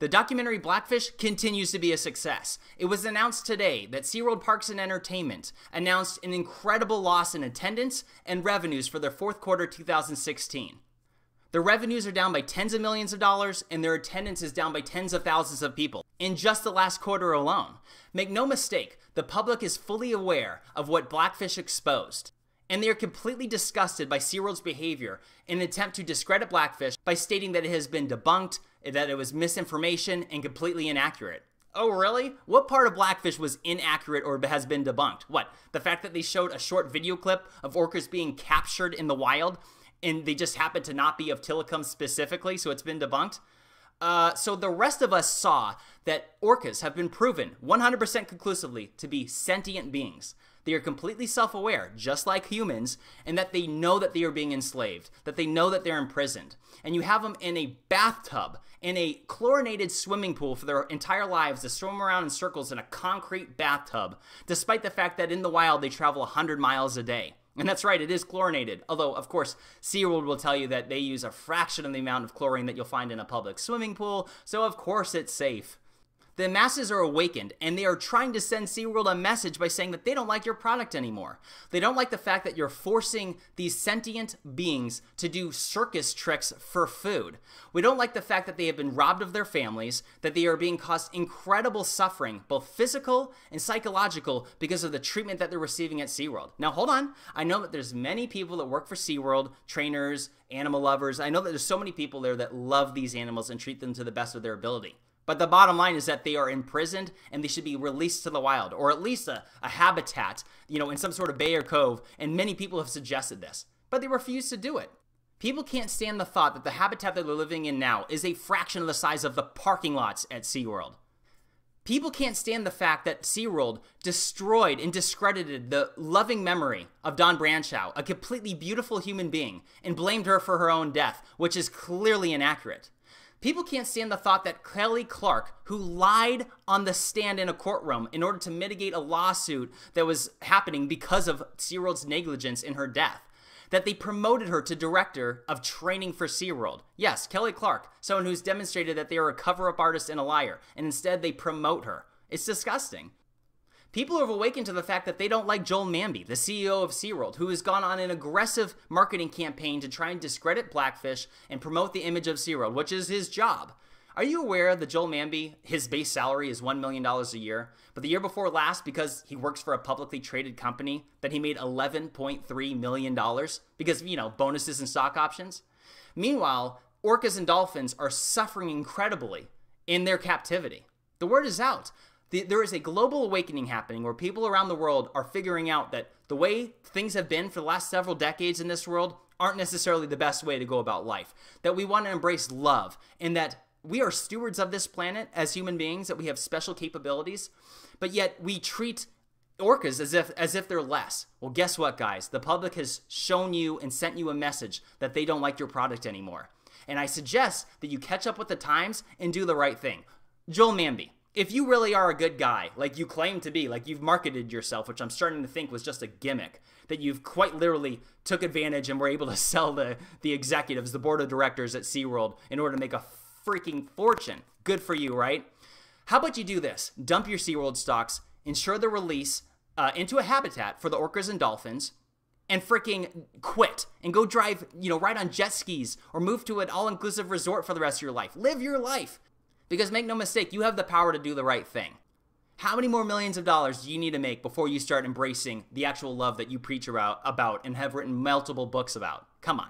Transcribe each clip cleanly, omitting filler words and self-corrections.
The documentary Blackfish continues to be a success. It was announced today that SeaWorld Parks and Entertainment announced an incredible loss in attendance and revenues for their fourth quarter 2016. Their revenues are down by tens of millions of dollars, and their attendance is down by tens of thousands of people in just the last quarter alone. Make no mistake, the public is fully aware of what Blackfish exposed, and they are completely disgusted by SeaWorld's behavior in an attempt to discredit Blackfish by stating that it has been debunked, that it was misinformation and completely inaccurate. Oh, really? What part of Blackfish was inaccurate or has been debunked? What, the fact that they showed a short video clip of orcas being captured in the wild and they just happened to not be of Tilikum specifically, so it's been debunked? So the rest of us saw that orcas have been proven 100% conclusively to be sentient beings. They are completely self-aware, just like humans, and that they know that they are being enslaved, that they know that they're imprisoned. And you have them in a bathtub, in a chlorinated swimming pool for their entire lives to swim around in circles in a concrete bathtub, despite the fact that in the wild they travel 100 miles a day. And that's right, it is chlorinated, although, of course, SeaWorld will tell you that they use a fraction of the amount of chlorine that you'll find in a public swimming pool, so of course it's safe. The masses are awakened, and they are trying to send SeaWorld a message by saying that they don't like your product anymore. They don't like the fact that you're forcing these sentient beings to do circus tricks for food. We don't like the fact that they have been robbed of their families, that they are being caused incredible suffering, both physical and psychological, because of the treatment that they're receiving at SeaWorld. Now, hold on. I know that there's many people that work for SeaWorld, trainers, animal lovers. I know that there's so many people there that love these animals and treat them to the best of their ability. But the bottom line is that they are imprisoned and they should be released to the wild, or at least a habitat, you know, in some sort of bay or cove, and many people have suggested this, but they refuse to do it. People can't stand the thought that the habitat that they're living in now is a fraction of the size of the parking lots at SeaWorld. People can't stand the fact that SeaWorld destroyed and discredited the loving memory of Dawn Brancheau, a completely beautiful human being, and blamed her for her own death, which is clearly inaccurate. People can't stand the thought that Kelly Clark, who lied on the stand in a courtroom in order to mitigate a lawsuit that was happening because of SeaWorld's negligence in her death, that they promoted her to director of training for SeaWorld. Yes, Kelly Clark, someone who's demonstrated that they are a cover-up artist and a liar, and instead they promote her. It's disgusting. People have awakened to the fact that they don't like Joel Manby, the CEO of SeaWorld, who has gone on an aggressive marketing campaign to try and discredit Blackfish and promote the image of SeaWorld, which is his job. Are you aware that Joel Manby, his base salary is $1 million a year, but the year before last, because he works for a publicly traded company, that he made $11.3 million because, you know, bonuses and stock options? Meanwhile, orcas and dolphins are suffering incredibly in their captivity. The word is out. There is a global awakening happening where people around the world are figuring out that the way things have been for the last several decades in this world aren't necessarily the best way to go about life. That we want to embrace love, and that we are stewards of this planet as human beings, that we have special capabilities, but yet we treat orcas as if they're less. Well, guess what, guys? The public has shown you and sent you a message that they don't like your product anymore. And I suggest that you catch up with the times and do the right thing. Joel Manby, if you really are a good guy, like you claim to be, like you've marketed yourself, which I'm starting to think was just a gimmick, that you've quite literally took advantage and were able to sell the executives, the board of directors at SeaWorld in order to make a freaking fortune. Good for you, right? How about you do this? Dump your SeaWorld stocks, ensure the release into a habitat for the orcas and dolphins, and freaking quit and go drive, you know, ride on jet skis or move to an all-inclusive resort for the rest of your life. Live your life. Because make no mistake, you have the power to do the right thing. How many more millions of dollars do you need to make before you start embracing the actual love that you preach about and have written multiple books about? Come on.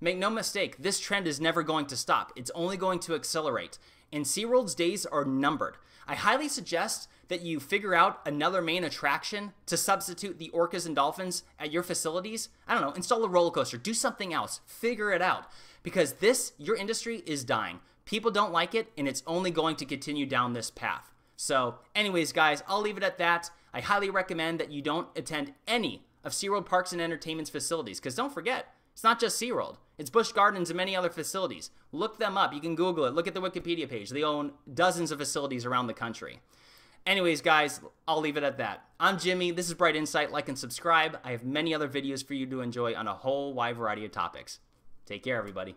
Make no mistake, this trend is never going to stop. It's only going to accelerate. And SeaWorld's days are numbered. I highly suggest that you figure out another main attraction to substitute the orcas and dolphins at your facilities. I don't know, install a roller coaster, do something else, figure it out. Because this, your industry is dying. People don't like it, and it's only going to continue down this path. So anyways, guys, I'll leave it at that. I highly recommend that you don't attend any of SeaWorld Parks and Entertainment's facilities, because don't forget, it's not just SeaWorld. It's Busch Gardens and many other facilities. Look them up. You can Google it. Look at the Wikipedia page. They own dozens of facilities around the country. Anyways, guys, I'll leave it at that. I'm Jimmy. This is Bright Insight. Like and subscribe. I have many other videos for you to enjoy on a whole wide variety of topics. Take care, everybody.